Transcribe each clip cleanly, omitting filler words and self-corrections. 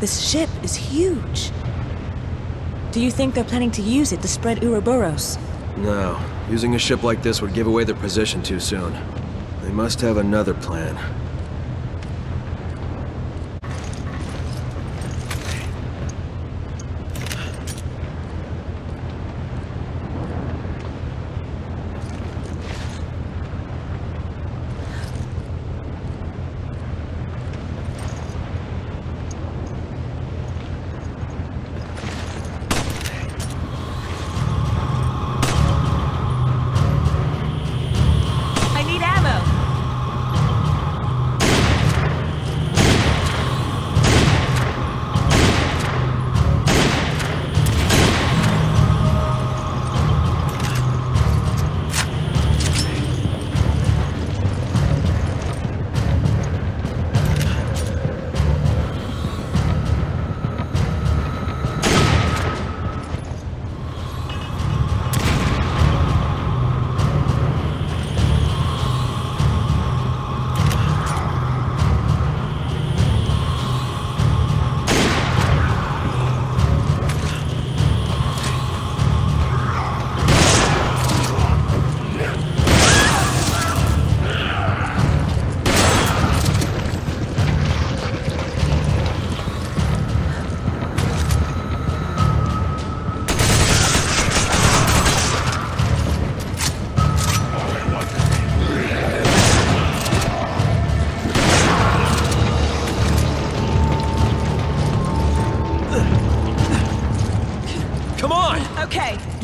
This ship is huge. Do you think they're planning to use it to spread Uroboros? No. Using a ship like this would give away their position too soon. They must have another plan.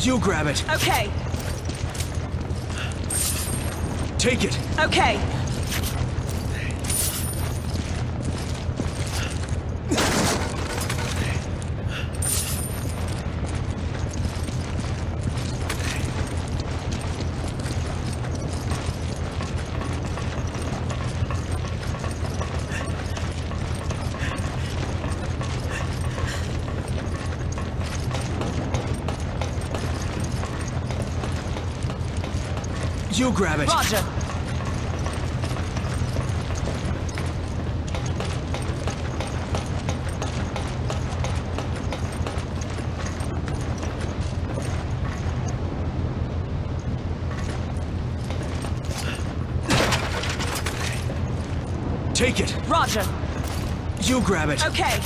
You grab it. Okay. Take it. Okay. You grab it. Roger. Take it. Roger. You grab it. Okay.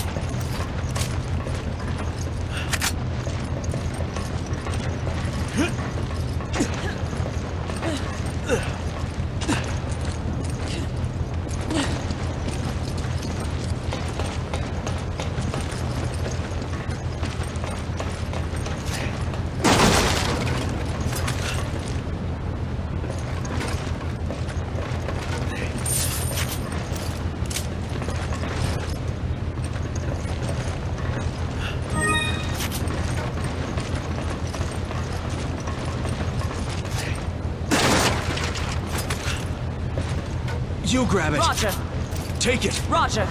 You grab it. Roger. Take it. Roger.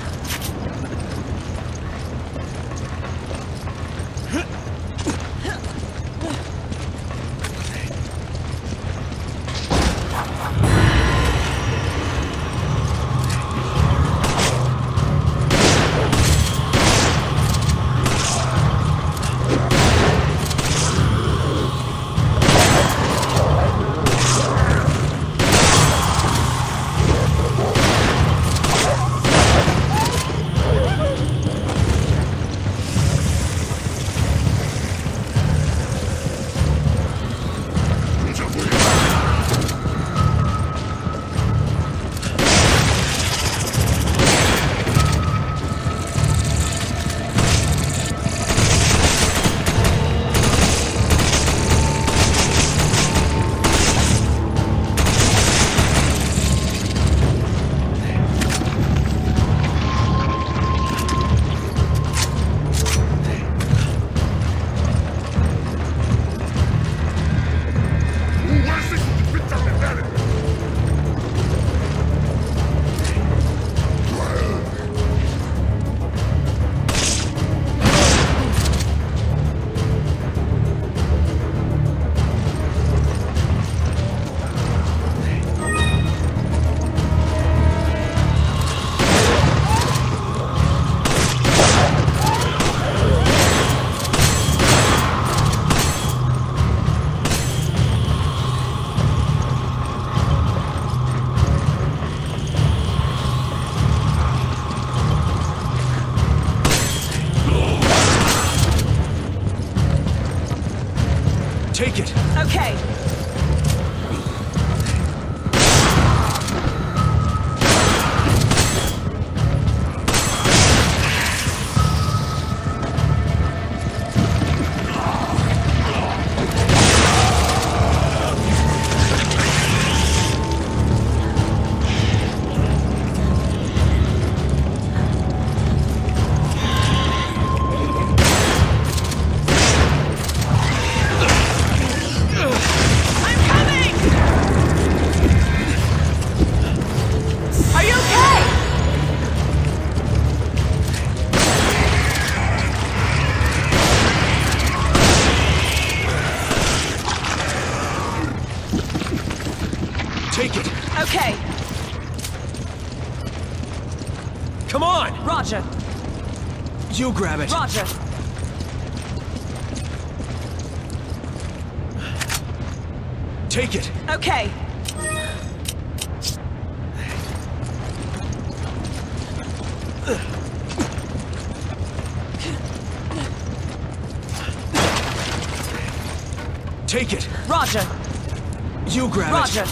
Come on! Roger. You grab it. Roger. Take it. Okay. Take it. Roger. You grab it. Roger.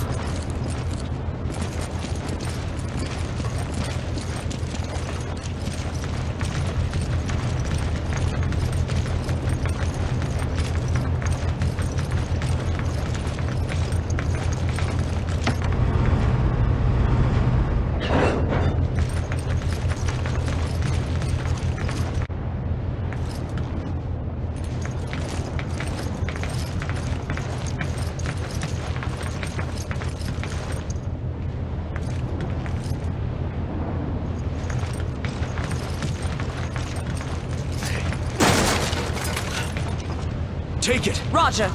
Take it! Roger!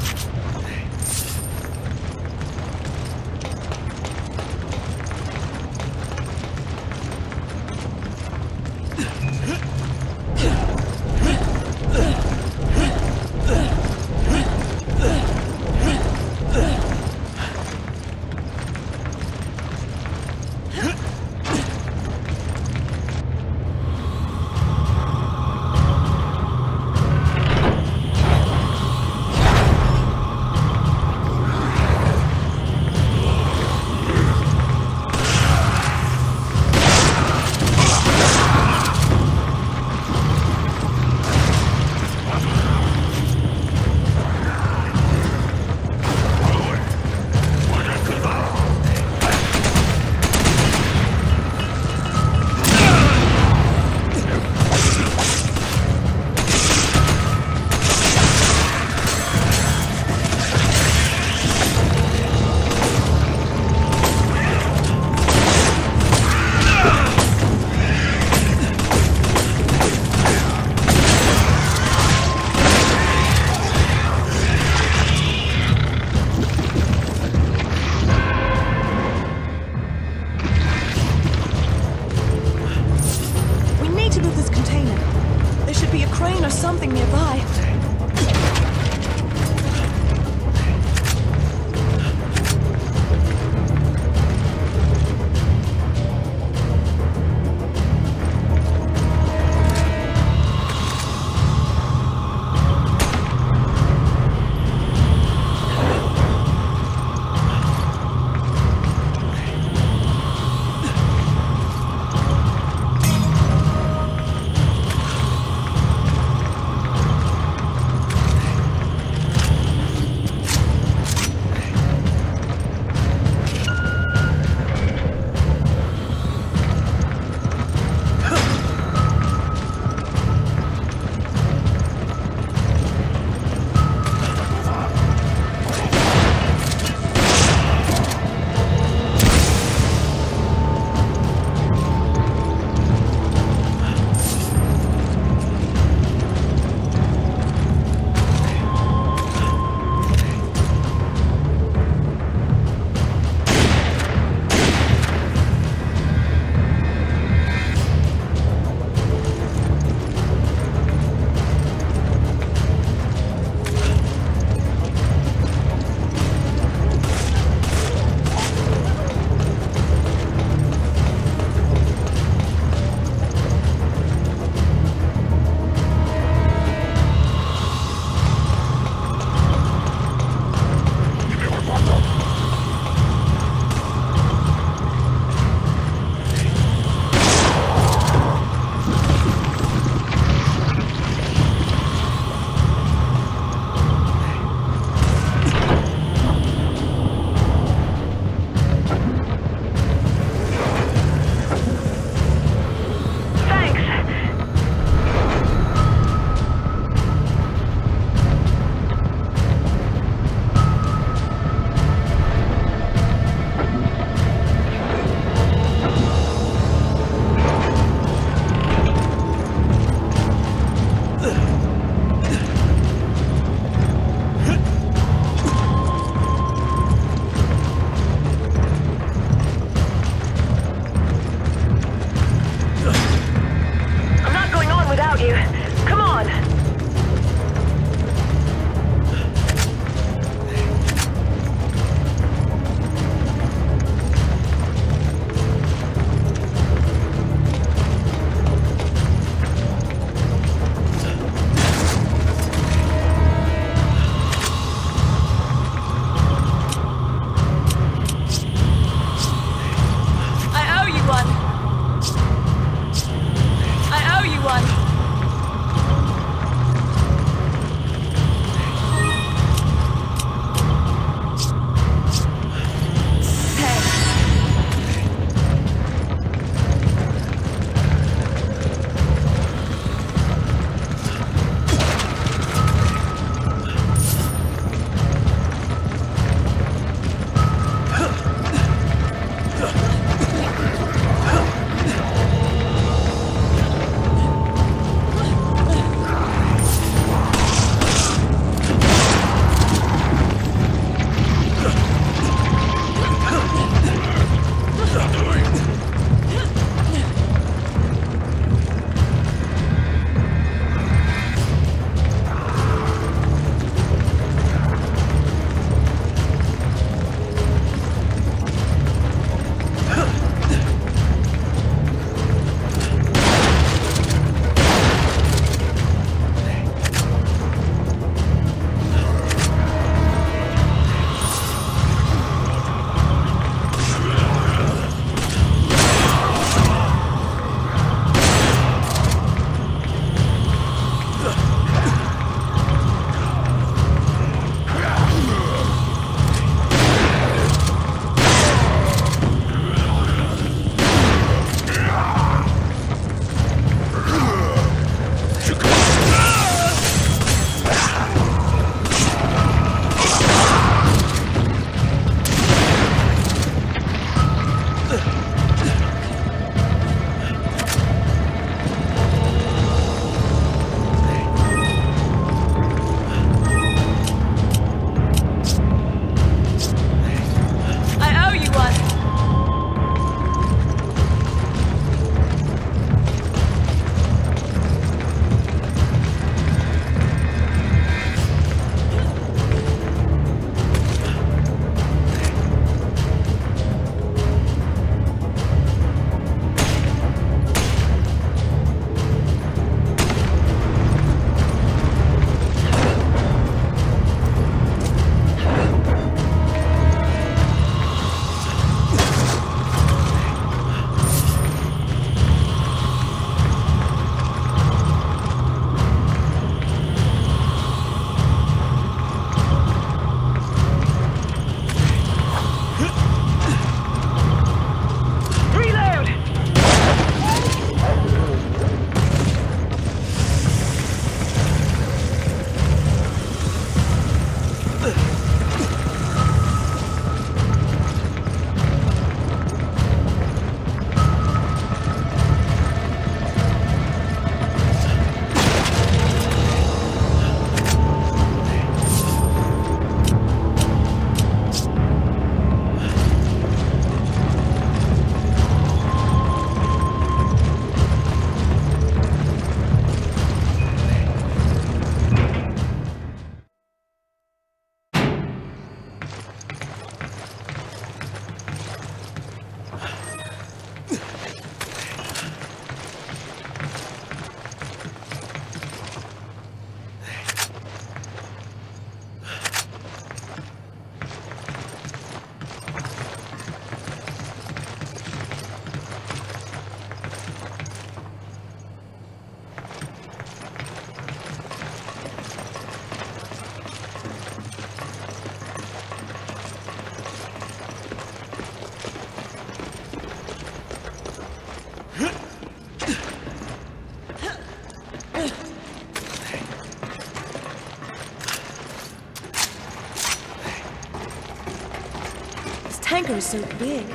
hangar is so big.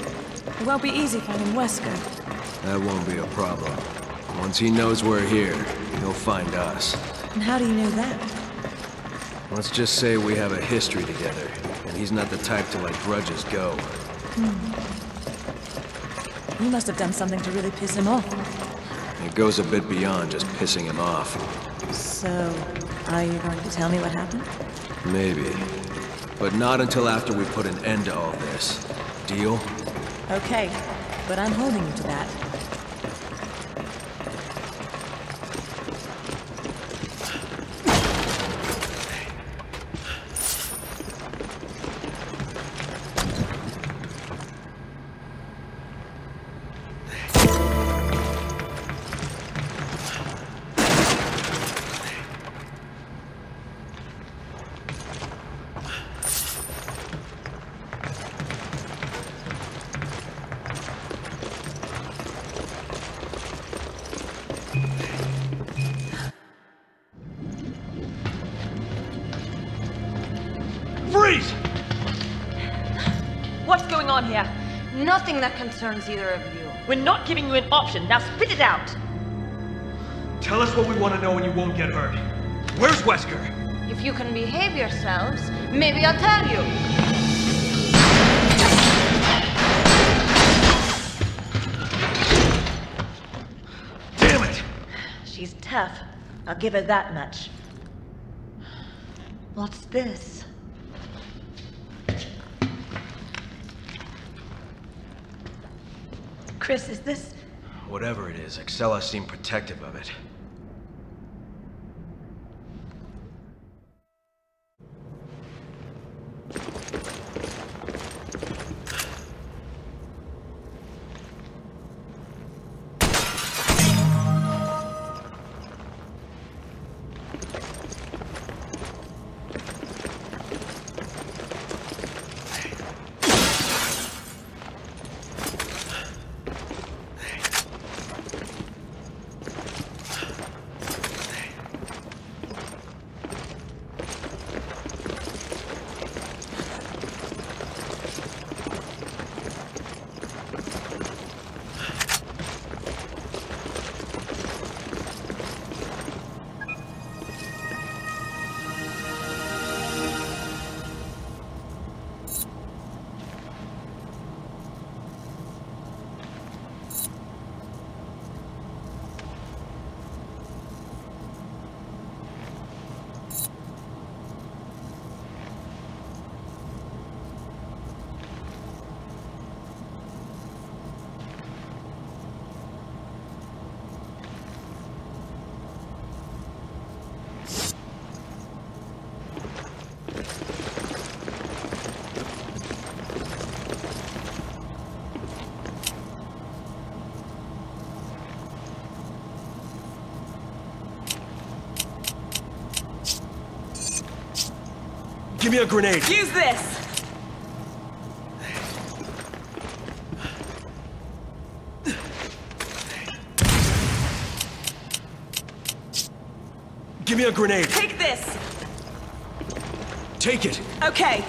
It won't be easy finding Wesker. That won't be a problem. Once he knows we're here, he'll find us. And how do you know that? Let's just say we have a history together, and he's not the type to let grudges go. Hmm. You must have done something to really piss him off. It goes a bit beyond just pissing him off. So, are you going to tell me what happened? Maybe. But not until after we put an end to all this. Deal? Okay, but I'm holding you to that. Here. Nothing that concerns either of you. We're not giving you an option. Now spit it out. Tell us what we want to know and you won't get hurt. Where's Wesker? If you can behave yourselves, maybe I'll tell you. Damn it! She's tough. I'll give her that much. What's this? Chris, is this? Whatever it is, Excella seemed protective of it. Give me a grenade! Use this! Give me a grenade! Take this! Take it! Okay!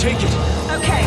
take it. Okay.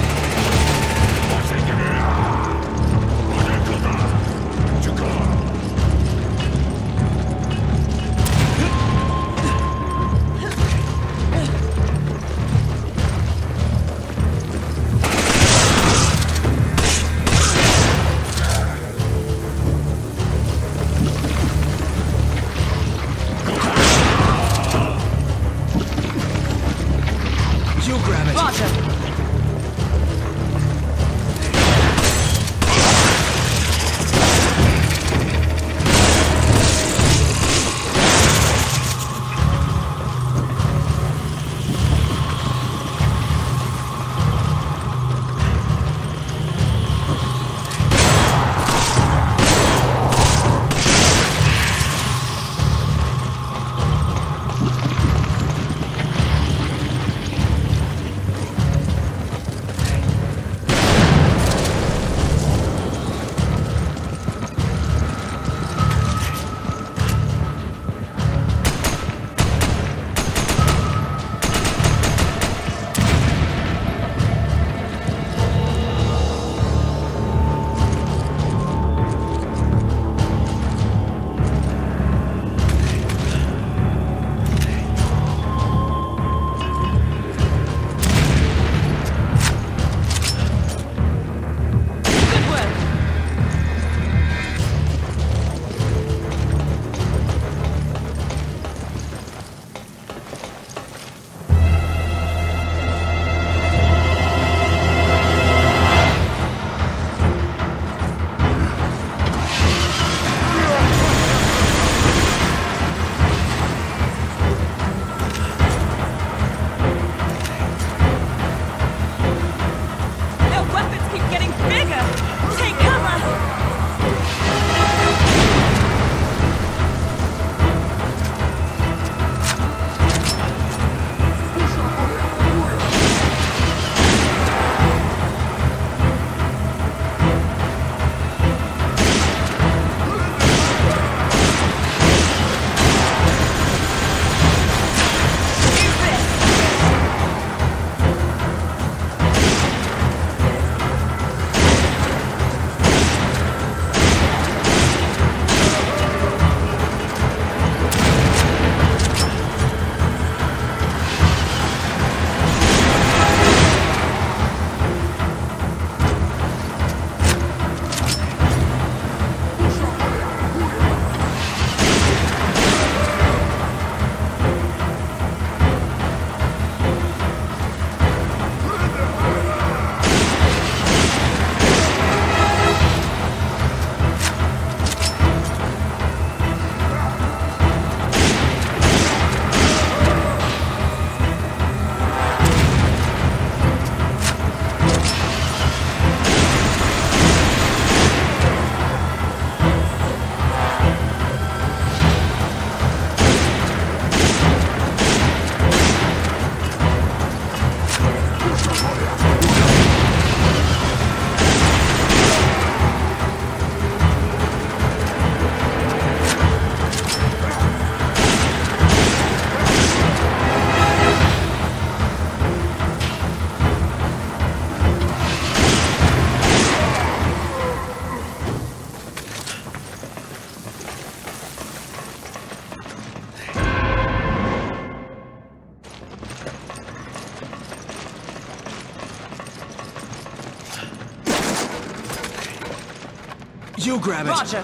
You grab it. Roger.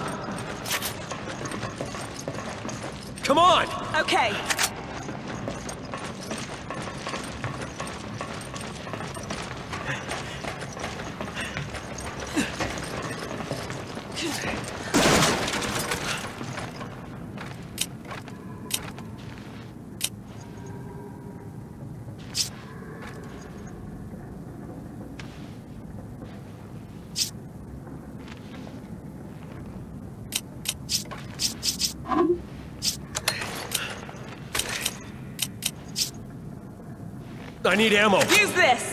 Come on. Okay. I need ammo. Use this!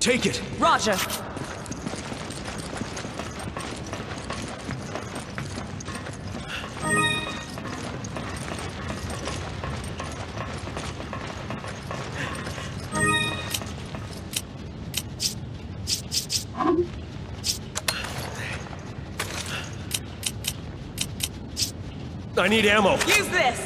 Take it! Roger! I need ammo! Use this!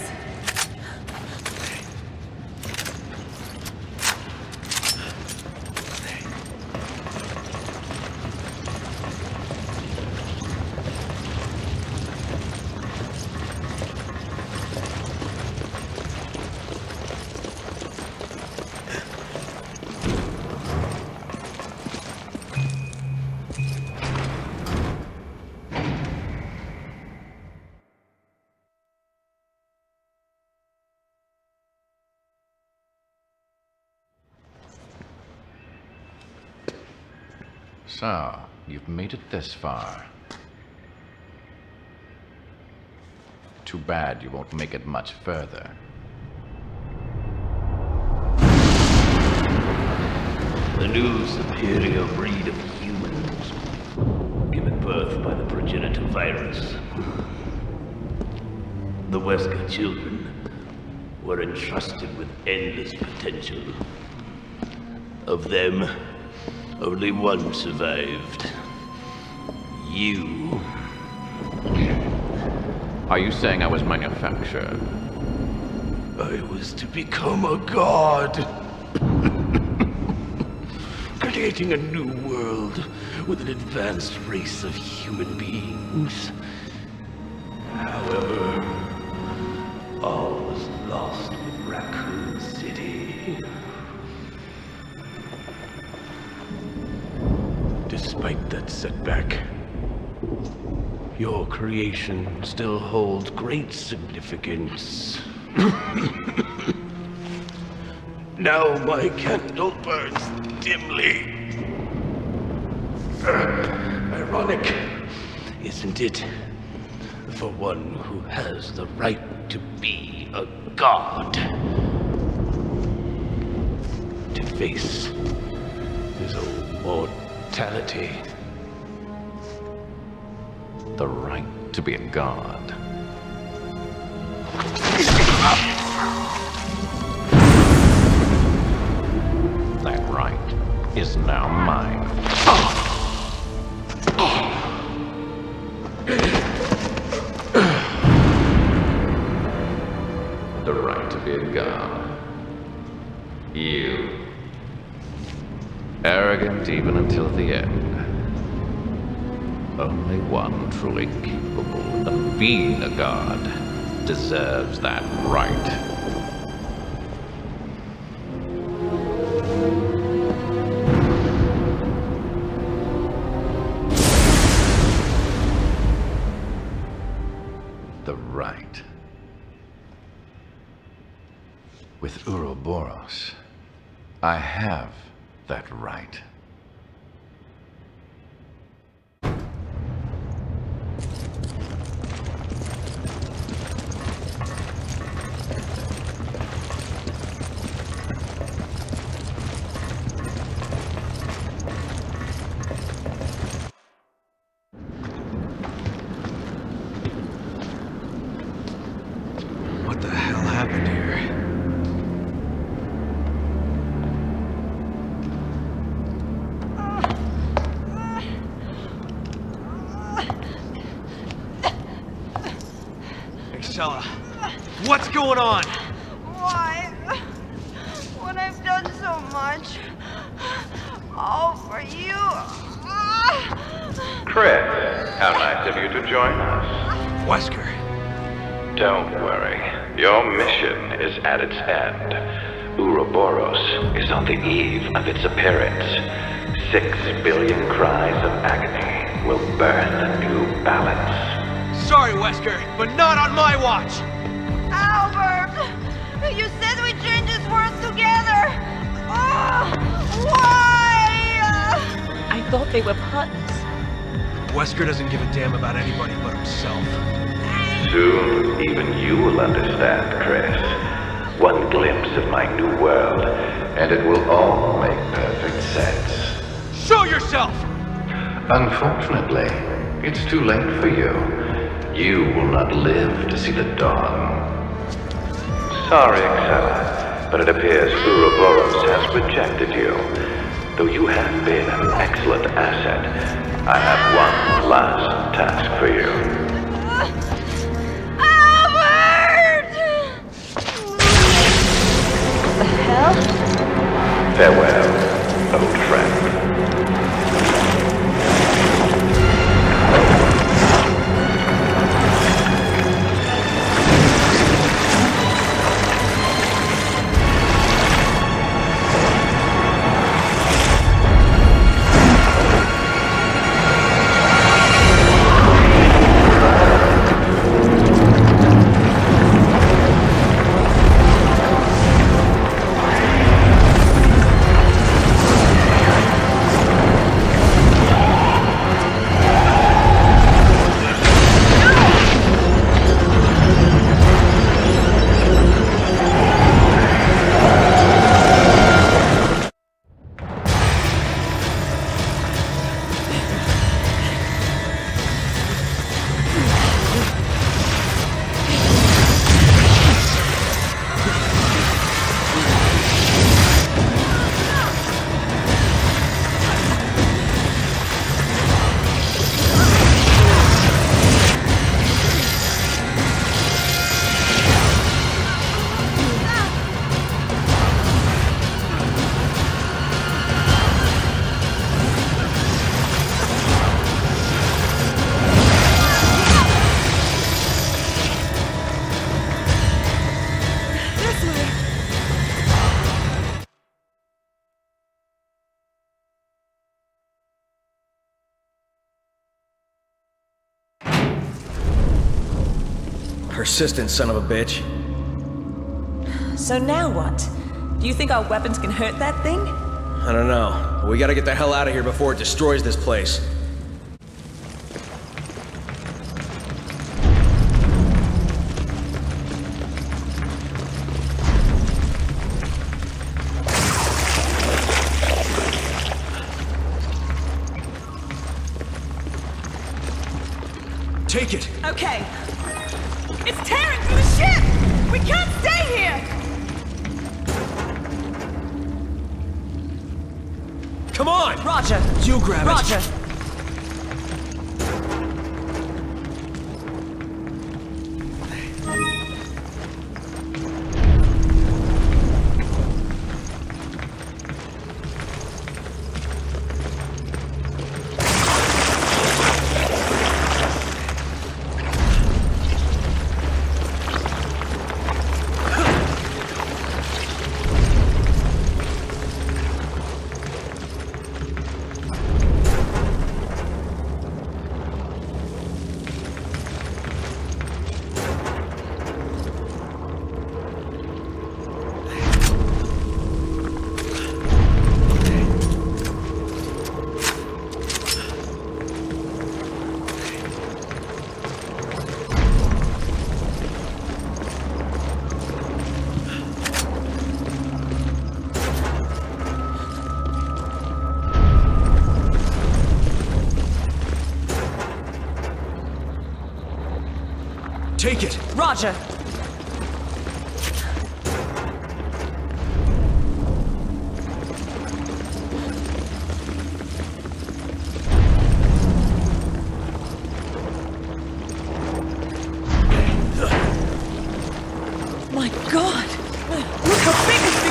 So, you've made it this far. Too bad you won't make it much further. The new superior breed of humans, given birth by the progenitor virus. The Wesker children were entrusted with endless potential. Of them, only one survived. You. Are you saying I was manufactured? I was to become a god. Creating a new world with an advanced race of human beings. However, all was lost with Raccoon City. Despite that setback, your creation still holds great significance. Now my candle burns dimly. Ironic, isn't it? For one who has the right to be a god. To face his own mortality. The right to be a god. That right is now mine. The right to be a god. You. Arrogant even until the end. Only one truly capable of being a god deserves that right. The right. With Uroboros, I have that right. Excella, what's going on? Why? When I've done so much, all for you. Chris, how nice of you to join us. Wesker. Don't worry, your mission is at its end. Uroboros is on the eve of its appearance. 6 billion cries of agony will burn a new balance. Sorry, Wesker, but not on my watch! Albert! You said we change this world together! Oh, why? I thought they were partners. Wesker doesn't give a damn about anybody but himself. Soon, even you will understand, Chris. One glimpse of my new world, and it will all make perfect sense. Show yourself! Unfortunately, it's too late for you. You will not live to see the dawn. Sorry, Excella, but it appears Uroboros has rejected you. Though you have been an excellent asset, I have one last task for you. Albert! What the hell? Farewell, old friend. Persistent son of a bitch. So now what? Do you think our weapons can hurt that thing? I don't know. We gotta get the hell out of here before it destroys this place. Take it! Okay. It's tearing through the ship! We can't stay here! Come on! Roger! You grab it! Roger! Take it! Roger! My God! Look how big it's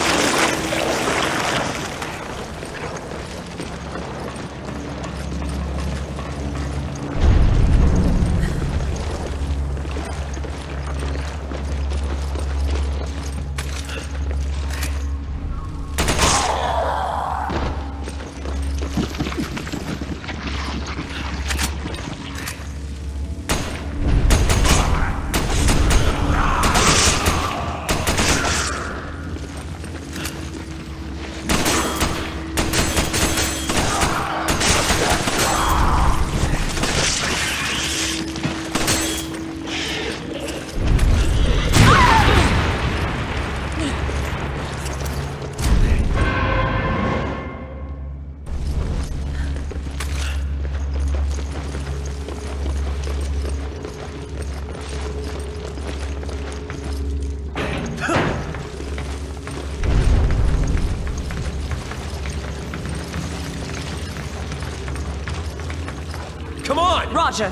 Come on! Roger!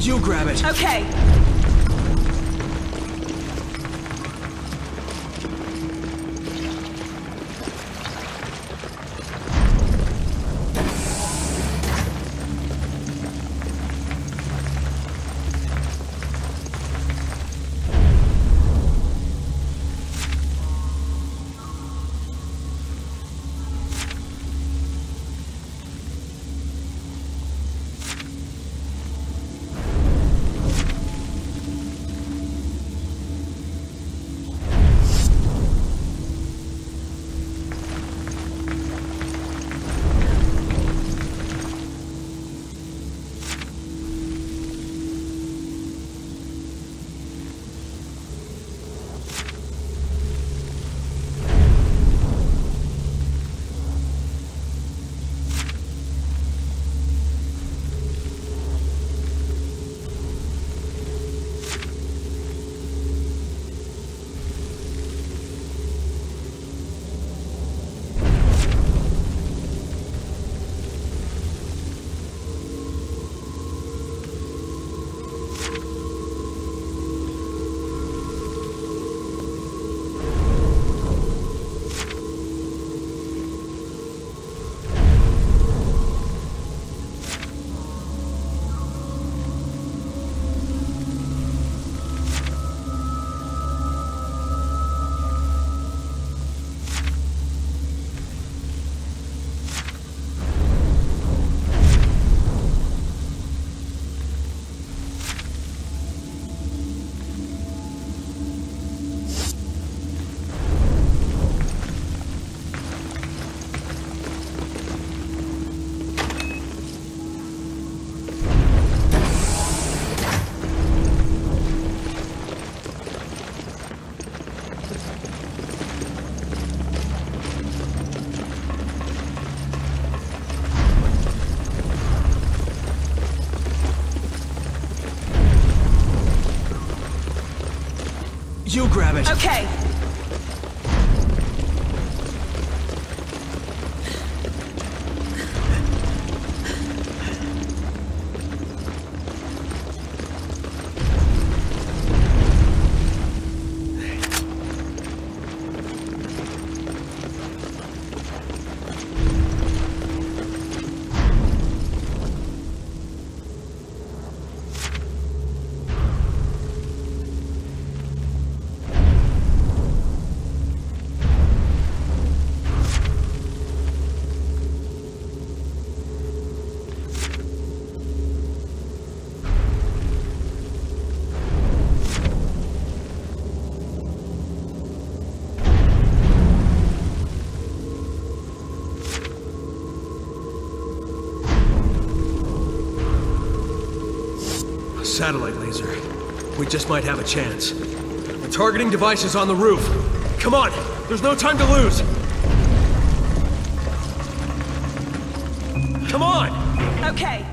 You grab it. Okay. You grab it. Okay. Satellite laser. We just might have a chance. The targeting device is on the roof. Come on! There's no time to lose! Come on! Okay.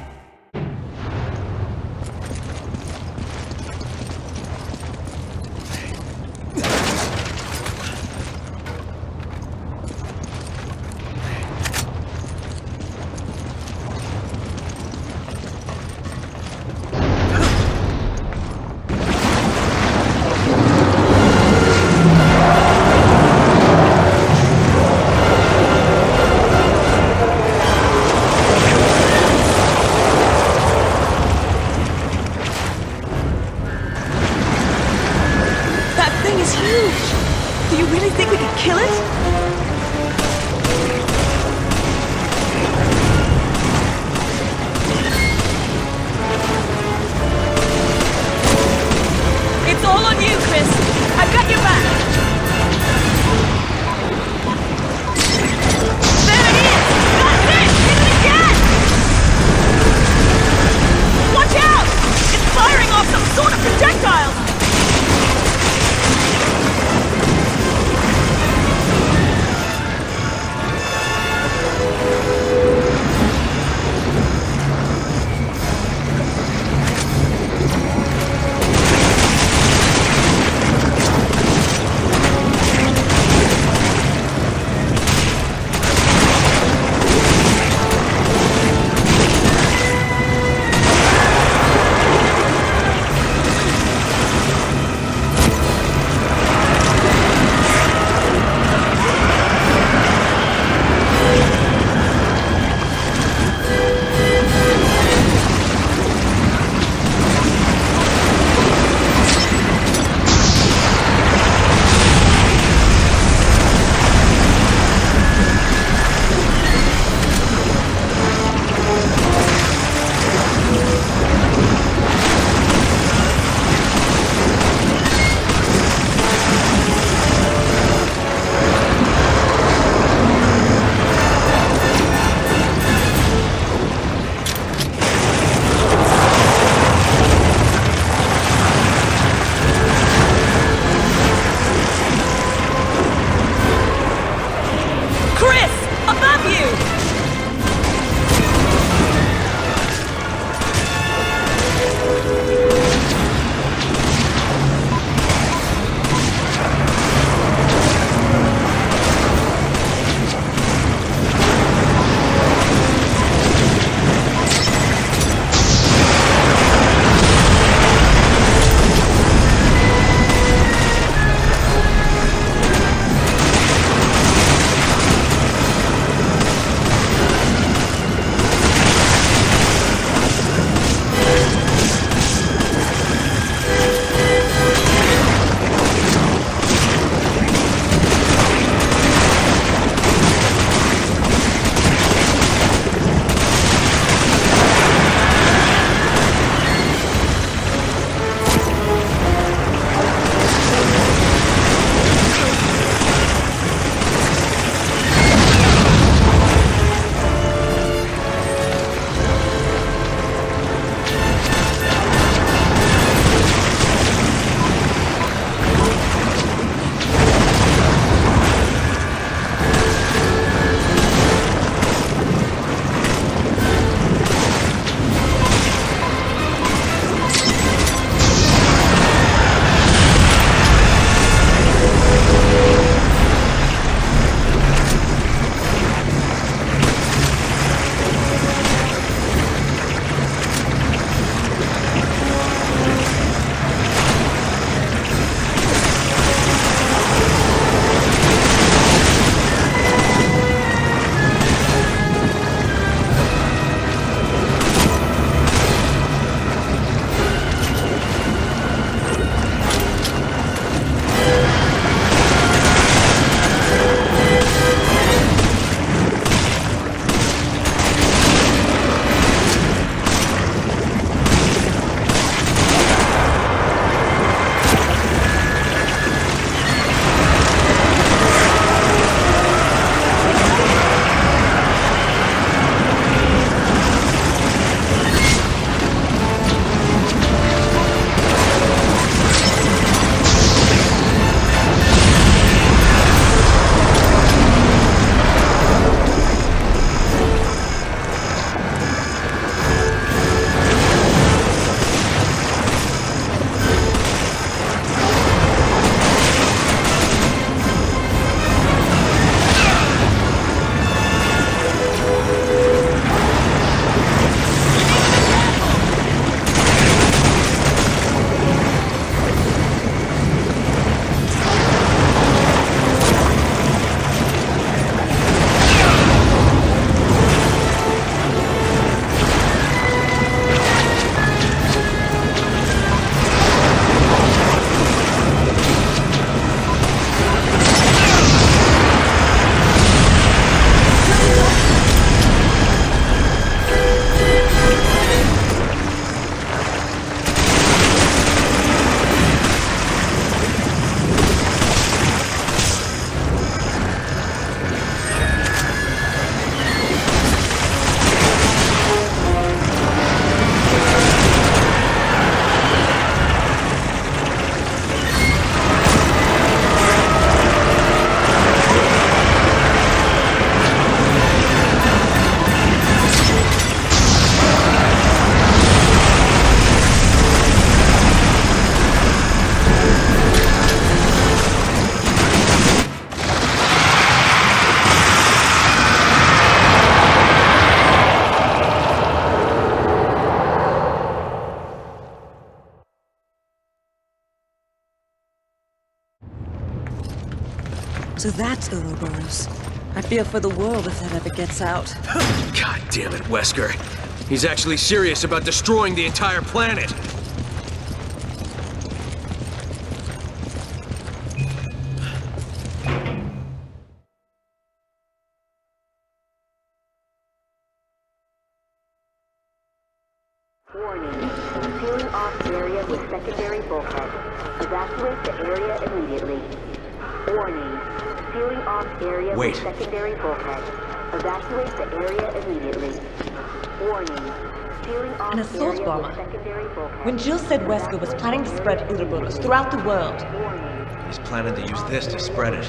So that's Uroboros. I fear for the world if that ever gets out. God damn it, Wesker. He's actually serious about destroying the entire planet. When Jill said Wesker was planning to spread Uroboros throughout the world. He's planning to use this to spread it.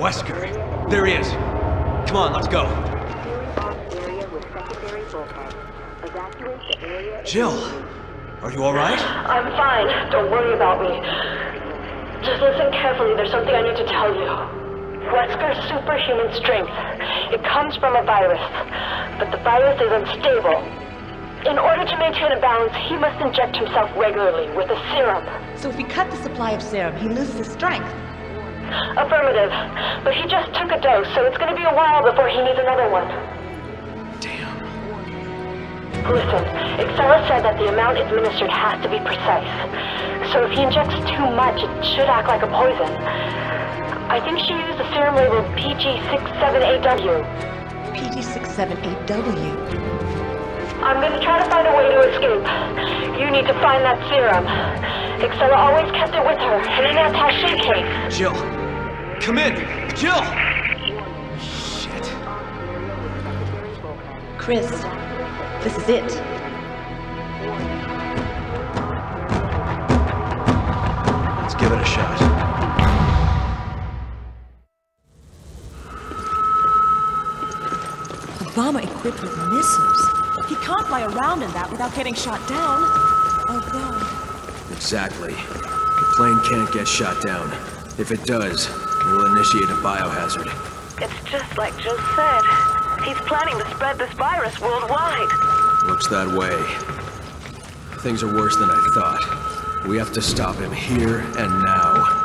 Wesker! There he is! Come on, let's go! Jill! Are you alright? I'm fine. Don't worry about me. Just listen carefully. There's something I need to tell you. Wesker's superhuman strength. It comes from a virus. But the virus is unstable. In order to maintain a balance, he must inject himself regularly with a serum. So if he cut the supply of serum, he loses his strength? Affirmative. But he just took a dose, so it's gonna be a while before he needs another one. Damn. Listen, Excella said that the amount administered has to be precise. So if he injects too much, it should act like a poison. I think she used the serum labeled PG678W. PG678W? I'm gonna try to find a way to escape. You need to find that serum. Excella always kept it with her, in an attaché case. Jill! Come in! Jill! Shit. Chris, this is it. Let's give it a shot. A bomber equipped with missiles? He can't fly around in that without getting shot down. Oh, God. Exactly. The plane can't get shot down. If it does, it'll initiate a biohazard. It's just like Jill said. He's planning to spread this virus worldwide. Looks that way. Things are worse than I thought. We have to stop him here and now.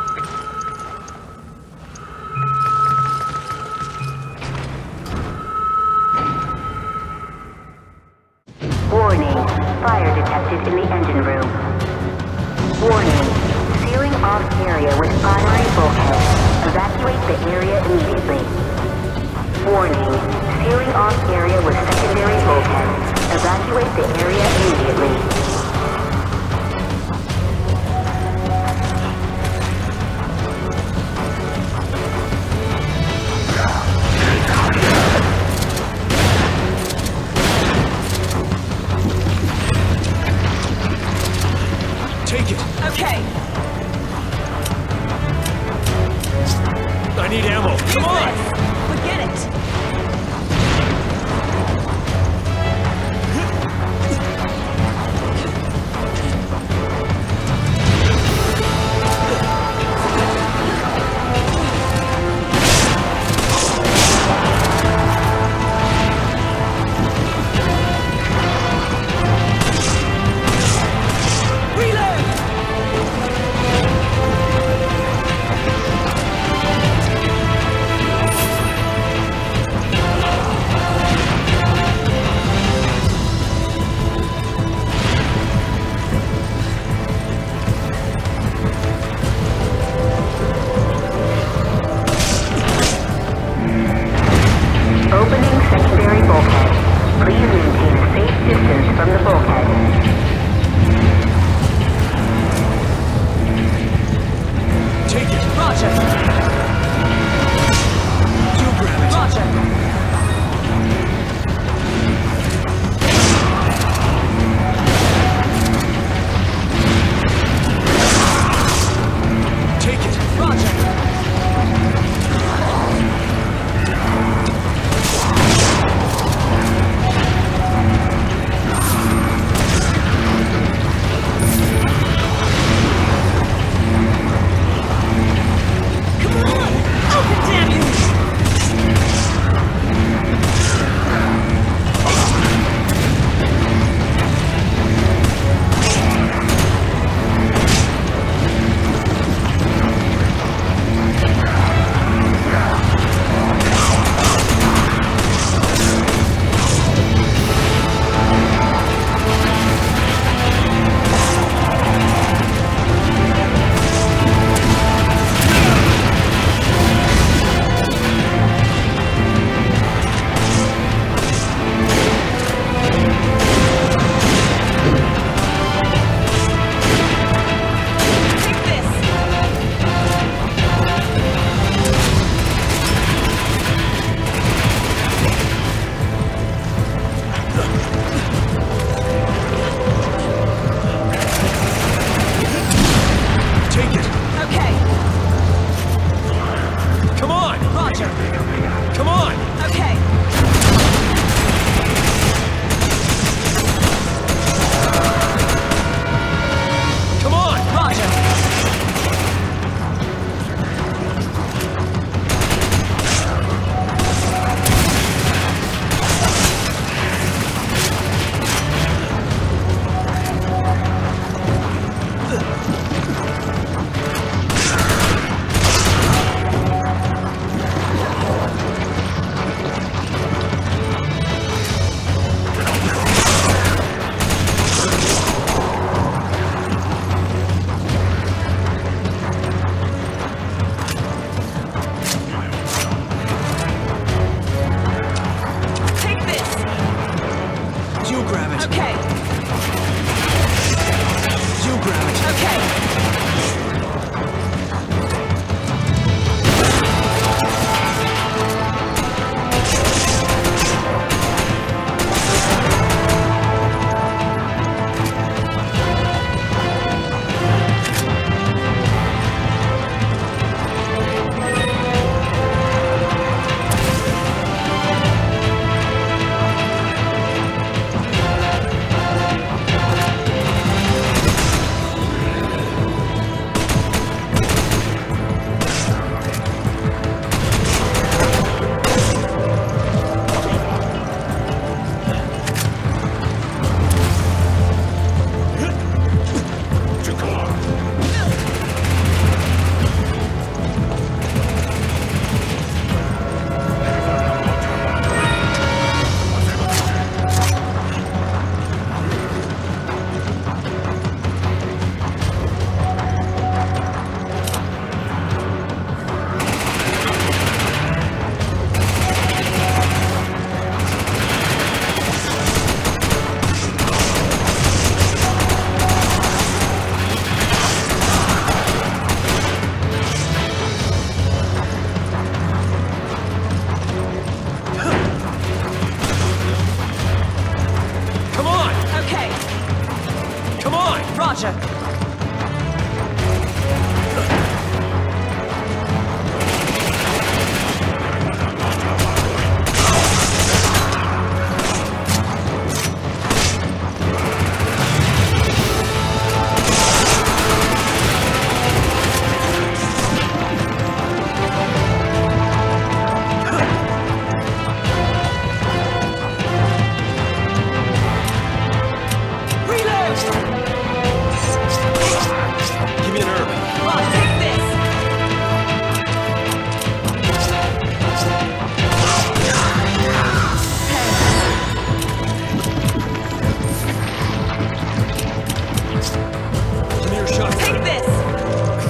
your shotgun. Take this!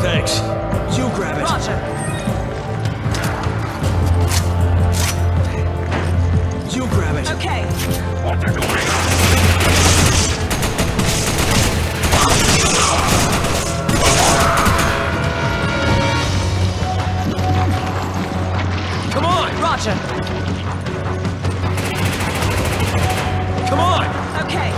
Thanks. You grab it. Roger. You grab it. Okay. What the hell? Come on! Roger. Come on! Okay.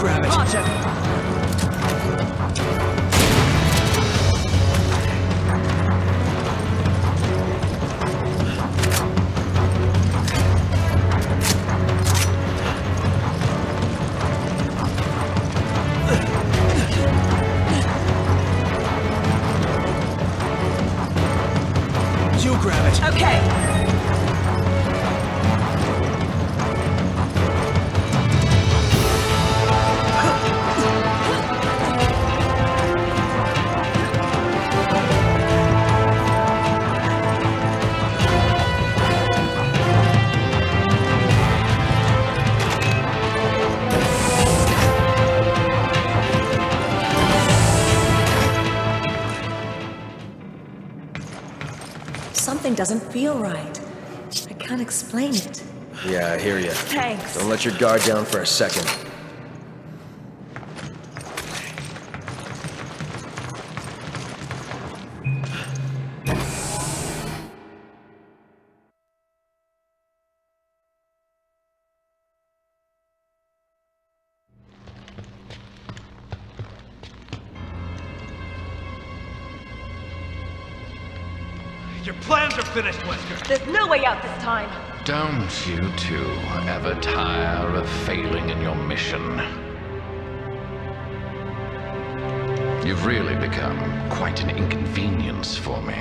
grab it. Launch it. You grab it. Okay. Doesn't feel right. I can't explain it. Yeah, I hear you. Thanks. Don't let your guard down for a second. Your plans are finished, Wesker. There's no way out this time. Don't you two ever tire of failing in your mission? You've really become quite an inconvenience for me.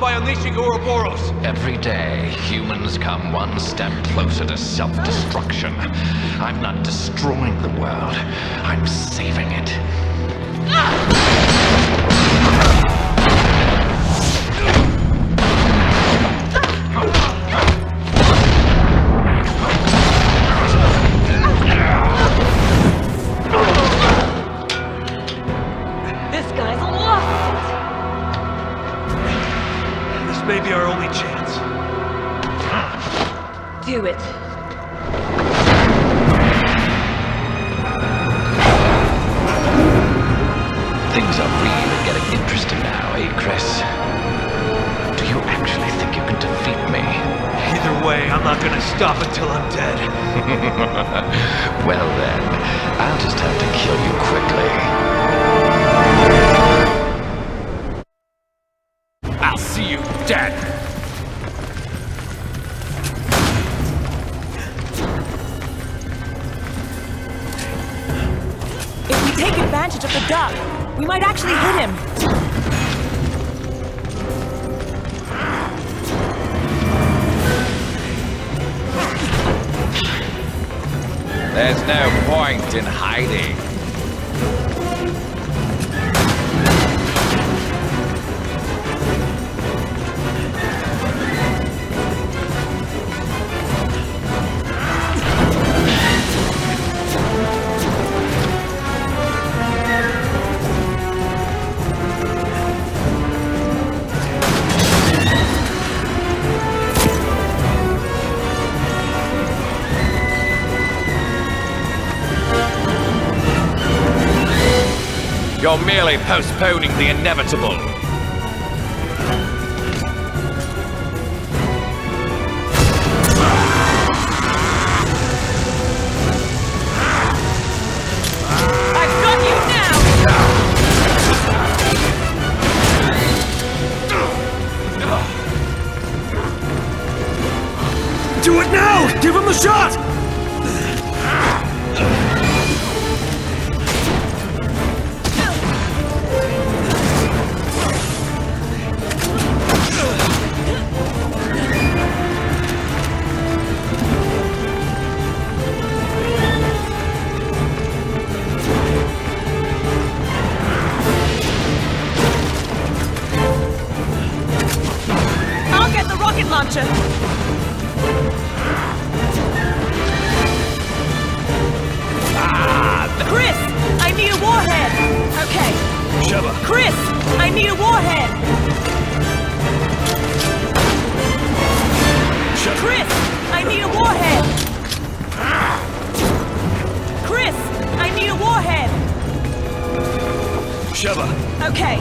By unleashing Uroboros. Every day, humans come one step closer to self-destruction. I'm not destroying the world, I'm saving it. Maybe our only chance. Do it. I'm not gonna stop until I'm dead. Well then, I'll just have to kill you quickly. I'll see you dead! If we take advantage of the duck, we might actually hit him. There's no point in hiding. You're merely postponing the inevitable. I've got you now! Do it now! Give him the shot! Launcher. shove her. Okay.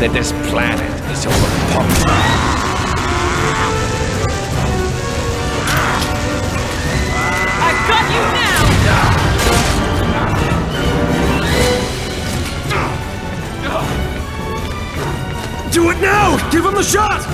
That this planet is overpumped. I got you now! Do it now! Give him the shot!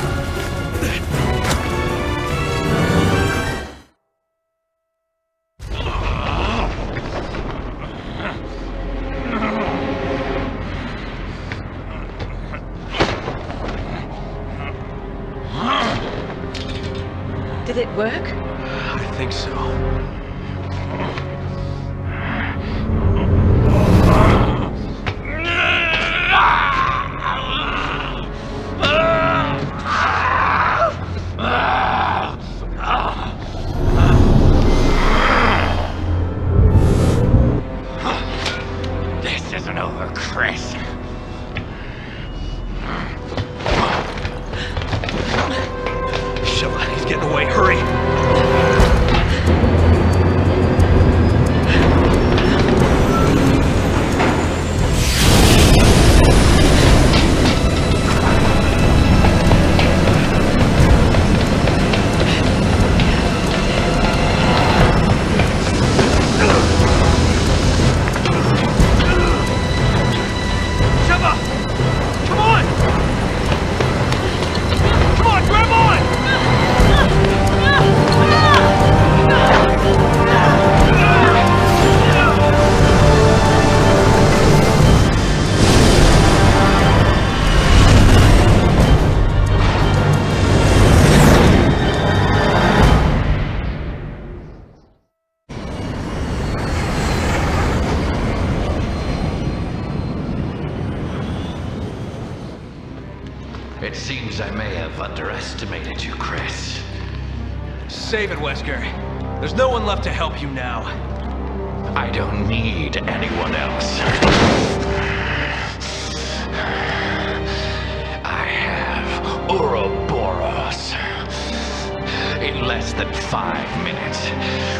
underestimated you, Chris. Save it, Wesker. There's no one left to help you now. I don't need anyone else. I have Uroboros. In less than 5 minutes,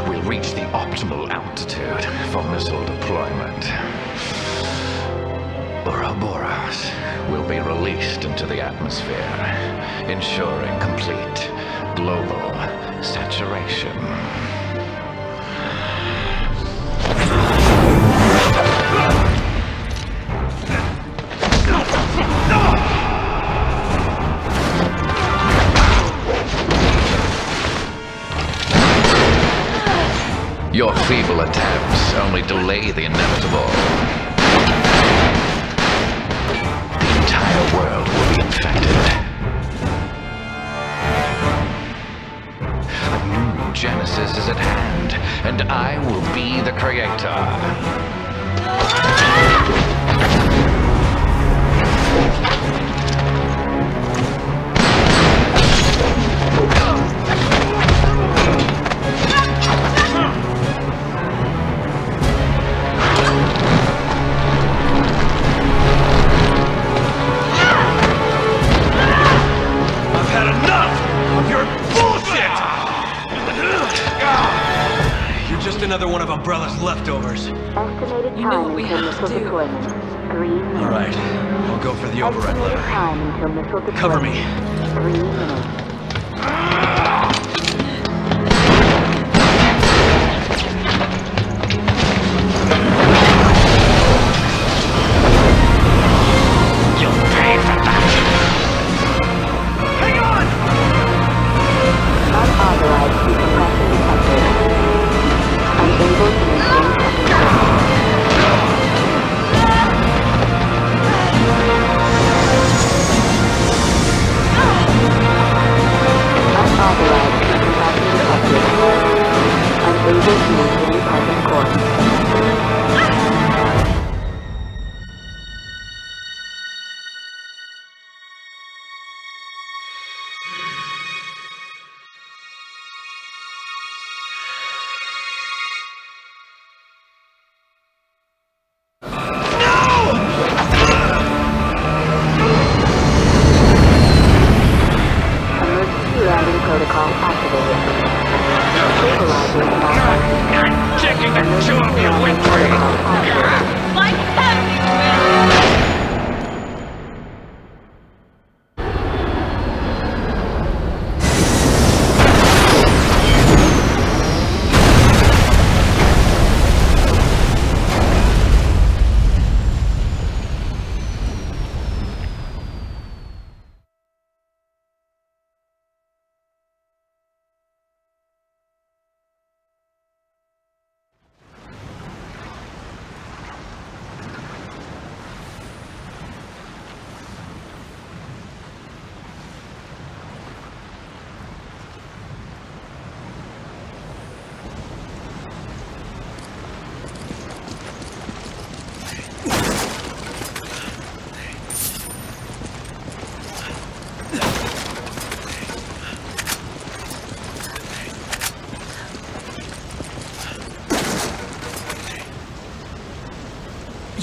we'll reach the optimal altitude for missile deployment. Uroboros will be released into the atmosphere, ensuring complete global saturation. Your feeble attempts only delay the inevitable. The world will be infected. A new genesis is at hand, and I will be the creator. Another one of Umbrella's leftovers. Estimated you know what we have to do. All right, I'll go for the override lever. Cover me. 3 minutes.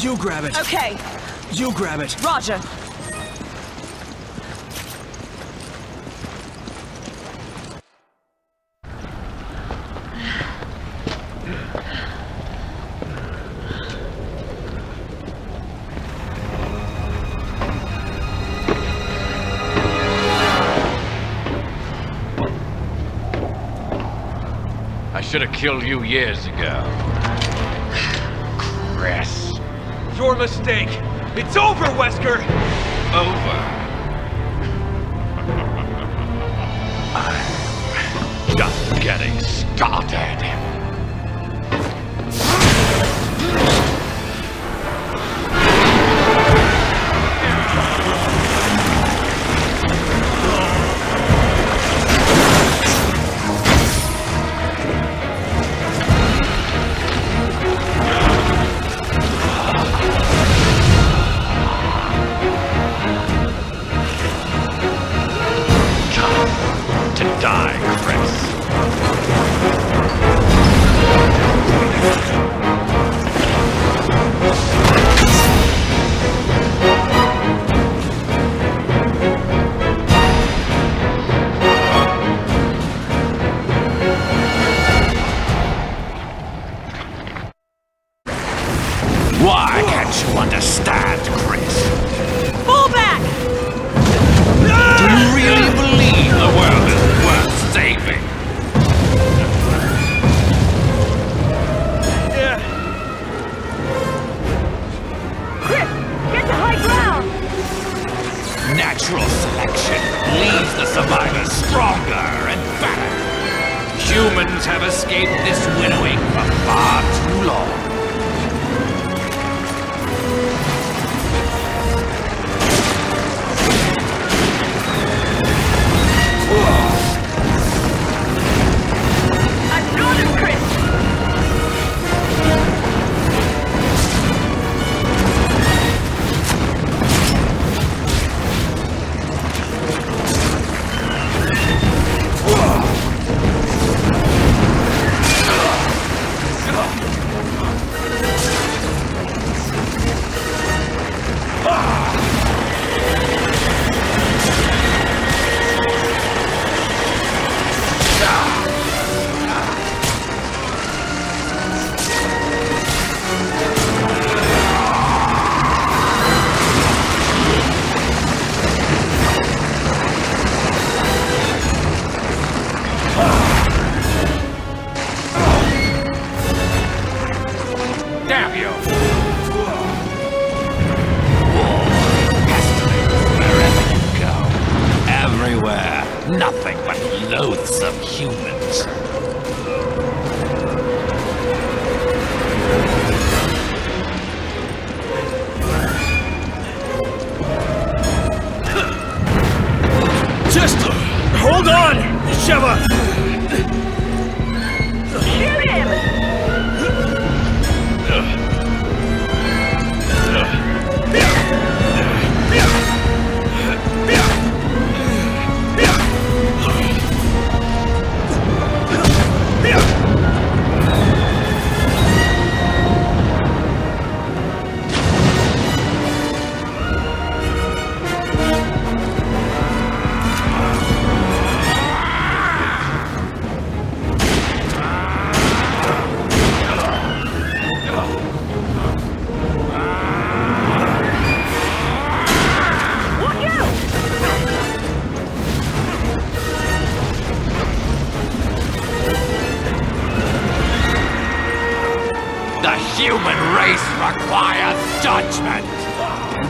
You grab it. Okay. You grab it. Roger. Should have killed you years ago. Chris. Your mistake. It's over, Wesker! Over. I'm just getting started.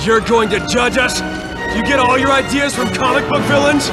You're going to judge us? You get all your ideas from comic book villains?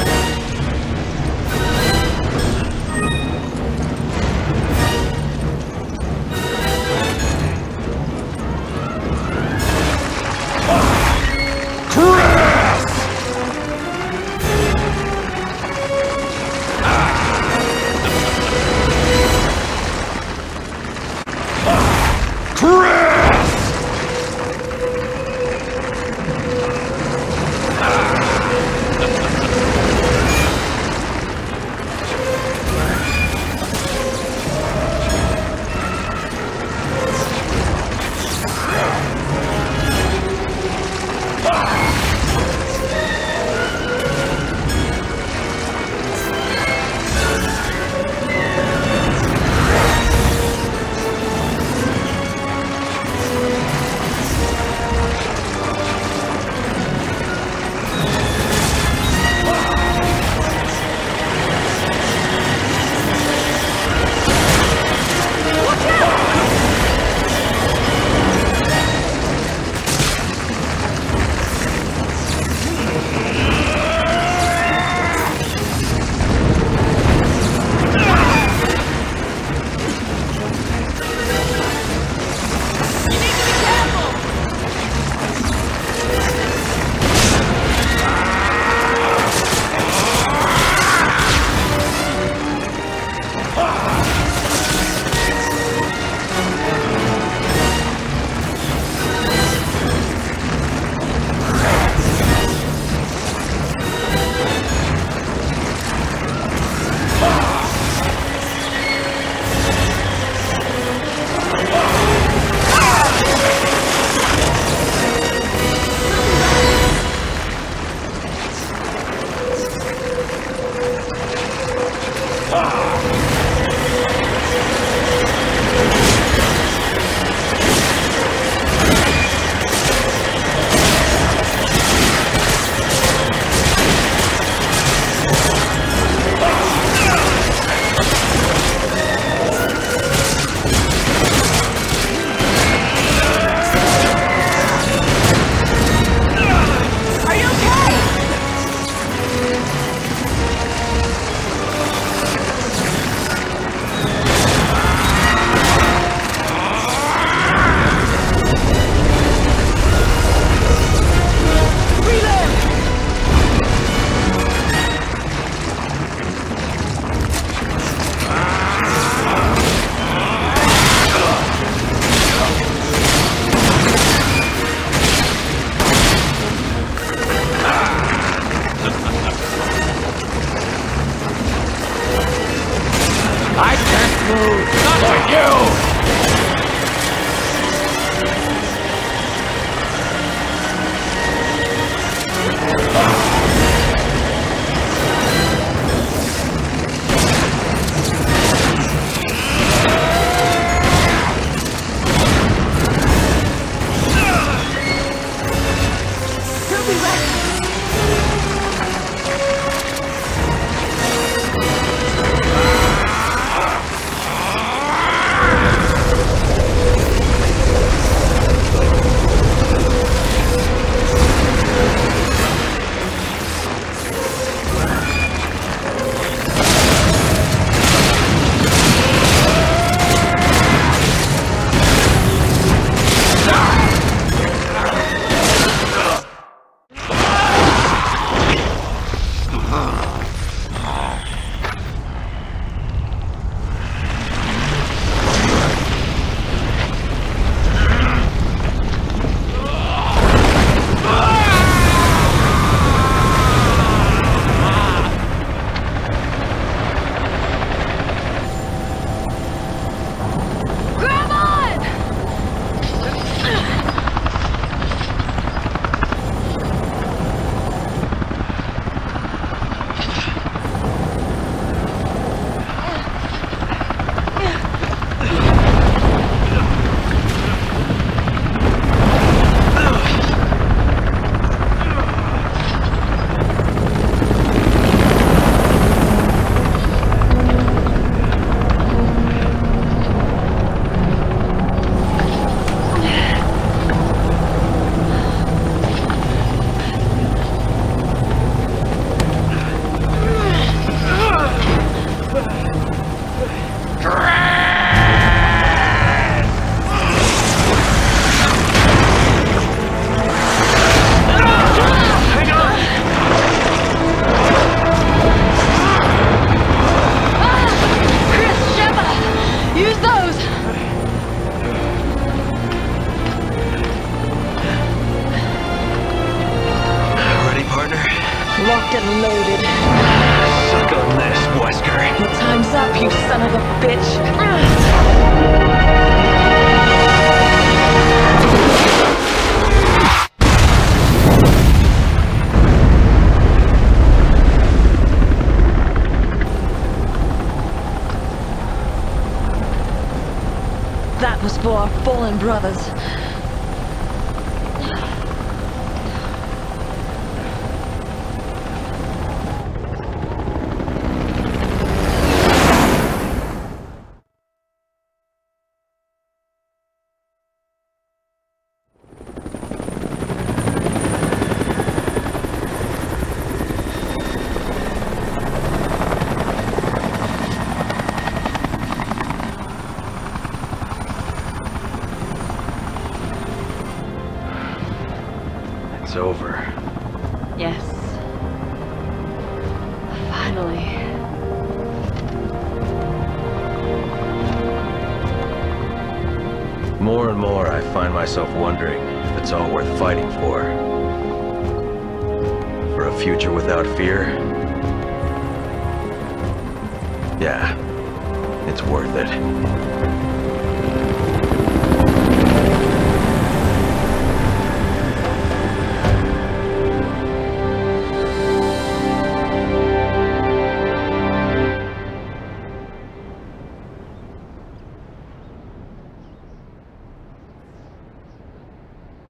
and loaded. Suck on this, Wesker. Your time's up, you son of a bitch. That was for our fallen brothers. It's over. Yes. Finally. More and more I find myself wondering if it's all worth fighting for. For a future without fear? Yeah, it's worth it.